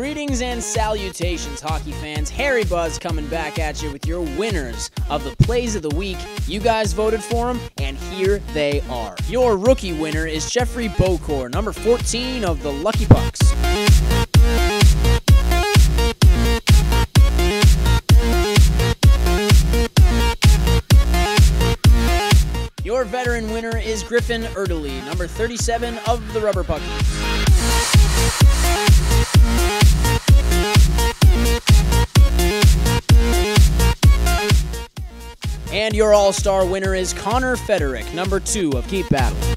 Greetings and salutations, hockey fans. Harry Buzz coming back at you with your winners of the plays of the week. You guys voted for them, and here they are. Your rookie winner is Jeffrey Bocor, number 14 of the Lucky Bucks. Your veteran winner is Griffin Erdely, number 37 of the Rubber Pucky. And your all-star winner is Connor Federick, number 2 of Keep Battle.